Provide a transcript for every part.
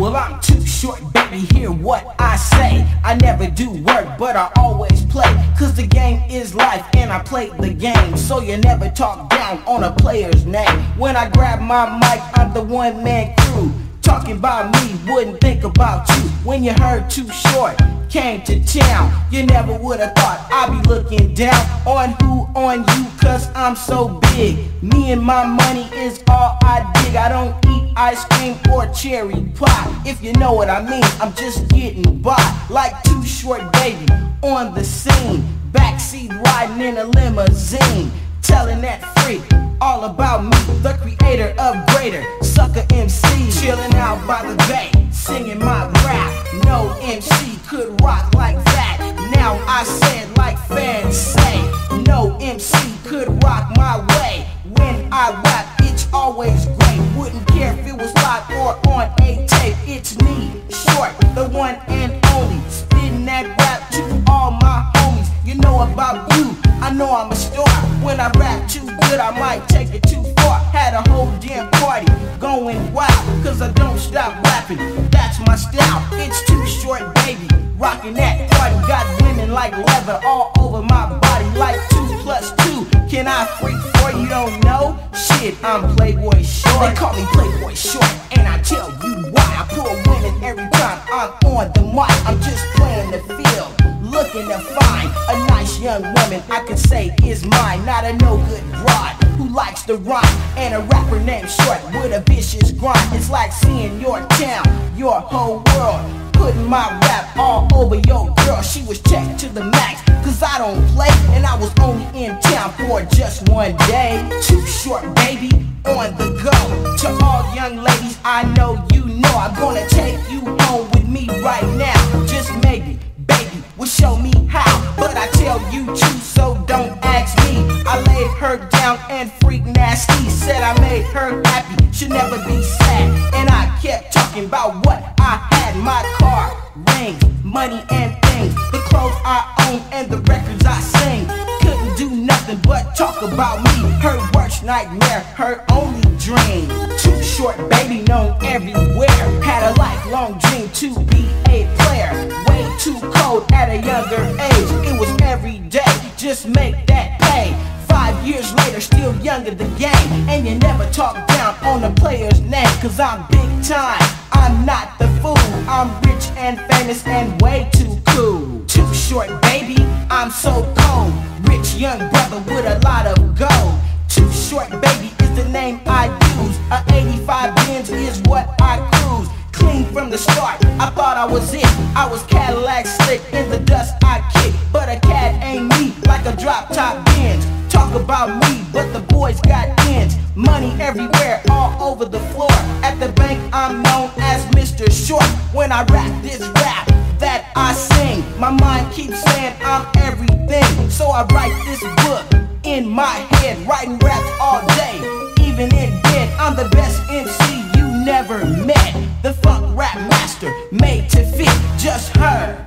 Well, I'm too short, baby, hear what I say. I never do work, but I always play. Cause the game is life, and I play the game. So you never talk down on a player's name. When I grab my mic, I'm the one-man crew. Talking about me, wouldn't think about you. When you heard Too Short came to town, you never would have thought I'd be looking down on who, on you, cause I'm so big. Me and my money is all I dig. I don't eat ice cream or cherry pie, if you know what I mean. I'm just getting by, like Too Short, baby, on the scene. Backseat riding in a limousine, telling that freak all about me, the creator of greater sucker MC. Chilling out by the bay, singing my rap. No MC could rock like that. Now I said like fans say, no MC could rock my way. When I rap, it's always great. Wouldn't care if it was live or on a tape. It's me, Short, the one and only, spitting that rap to all my homies. You know about you, I know I'm a star. When I rap too good, I might take it too far. Had a whole damn party going wild, cause I don't stop rapping, that's my style. It's Too Short, baby, rocking that party. Got women like leather all over my body, like 2 plus 2. Can I freak for you? Don't know? Shit, I'm Playboy Short. They call me Playboy Short, and I tell you why. I pull women every time I'm on the mic. I'm just playing the field, looking to find a nice young woman I can say is mine. Not a no-good broad who likes to rhyme, and a rapper named Short with a vicious grind. It's like seeing your town, your whole world, putting my rap all over your girl. She was checked to the max, cause I don't play, and I was only in town for just one day. Too short, baby, on the go. To all young ladies, I know you know I'm gonna take you home with me right now. Just maybe, baby, will show me how, but I tell you choose, so don't ask me. I laid her down and freak nasty, said I made her happy, she'll never be sad. And I kept talking about what I had, my car, rings, money and things, the clothes I own and the records I sing. Couldn't do nothing but talk about me, her worst nightmare, her only dream. Too short, baby, known everywhere. Had a lifelong dream to be a player. Way too cold at a younger age, it was every day, just make that pay. 5 years later, still young in the game, and you never talk down on a player's name. Cause I'm big time, I'm not the fool, I'm rich and famous and way too cool. Too short, baby, I'm so cold, rich young brother with a lot of gold. Too short, baby, is the name I use, a 85 Benz is what I cruise. Clean from the start, I thought I was it. I was Cadillac slick, in the dust I kick. But a cat ain't me, like a drop top Benz. Talk about me, but the boys got ends. Money everywhere, all over the floor. At the bank I'm known as Mr. Short. When I rap this rap that I sing, my mind keeps saying I'm everything. So I write this book in my head, writing raps all day, even in bed. I'm the best MC you never met, the funk rap master, made to fit. Just her,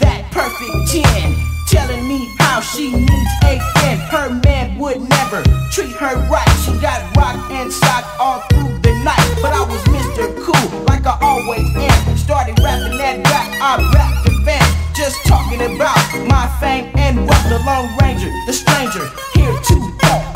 that perfect chin, telling me how she needs a friend. Her man would never treat her right, she got rocked and socked all through the night. But I was Mr. Cool, like I always am, started rapping that rap, I rapped the band. Just talking about my fame and wealth, the Lone Ranger, the stranger, here too.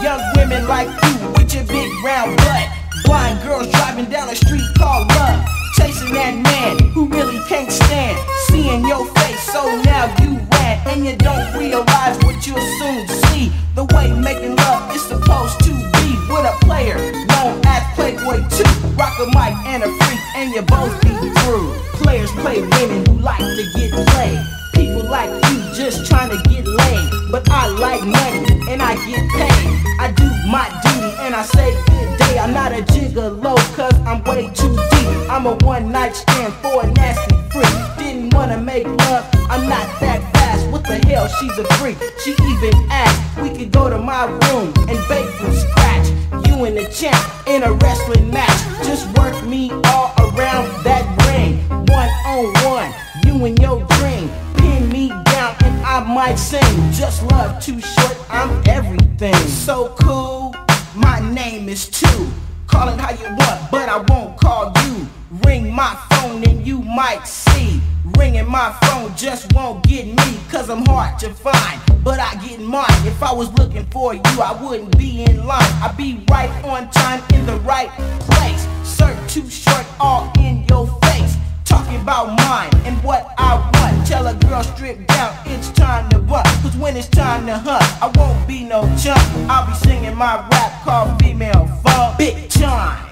Young women like you, with your big round butt, blind girls driving down a street called love, chasing that man who really can't stand seeing your face, so now you ran. And you don't realize what you'll soon see, the way making love is supposed to be. With a player known as Playboy 2, rock a mic and a freak, and you both be through. Players play women who like to get played, people like you just trying to get laid. But I like money and I get paid, I do my duty and I say good day. I'm not a gigolo cause I'm way too deep, I'm a one night stand for a nasty freak. Didn't wanna make love, I'm not that fast. What the hell, she's a freak, she even asked. We could go to my room and bake from scratch, you and the champ in a wrestling match. Just work me all around that ring, 1-on-1, you and your dream. Pin me down and I might sing. Just love, too short, I'm everything. So cool, my name is Too. Call it how you want, but I won't call you. Ring my phone and you might see. Ringing my phone just won't get me, cause I'm hard to find, but I get mine. If I was looking for you, I wouldn't be in line. I'd be right on time in the right place. Sir, too short, all in your face. Talking about mine and what I want. Tell a girl strip down, it's time to run. Cause when it's time to hunt, I won't be no chump. I'll be singing my rap called female funk. Big time.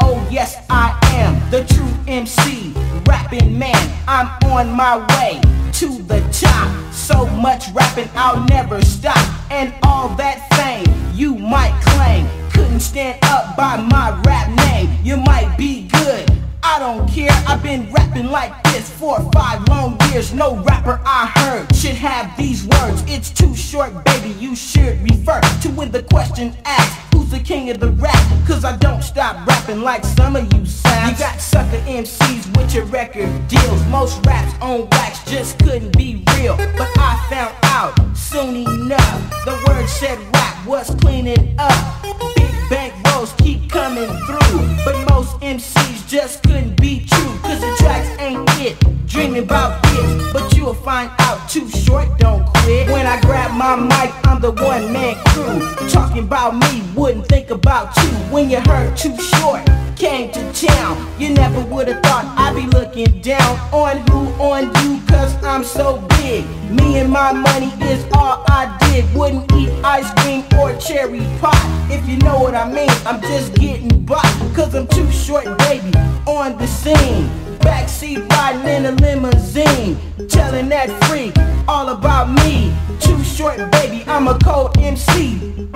Oh yes, I am the true MC, rapping man. I'm on my way to the top. So much rapping, I'll never stop. And all that fame you might claim couldn't stand up by my rap name. You might be good, I don't care. I've been rapping like this for 5 long years. No rapper I heard should have these words. It's too short, baby, you should refer to when the question asked, who's the king of the rap? Cause I don't stop rapping like some of you sounds. You got sucker MCs with your record deals. Most raps on wax just couldn't be real. But I found out soon enough, the word said rap was cleaning up. Big bank rolls keep coming through, but most MCs just couldn't be true. Cause the tracks ain't it, dreaming about this, but you'll find out too short don't quit. When I grab my mic, I'm the one-man crew. Talking about me, wouldn't think about you. When you heard too short came to town, you never would've thought I'd be looking down on who, on you, cause I'm so big. Me and my money is all I did. Wouldn't eat ice cream or cherry pie, if you know what I mean. I'm just getting by, cause I'm too short, baby, on the scene. Backseat riding in a limousine, telling that freak all about me. Too short, baby, I'm a cold MC.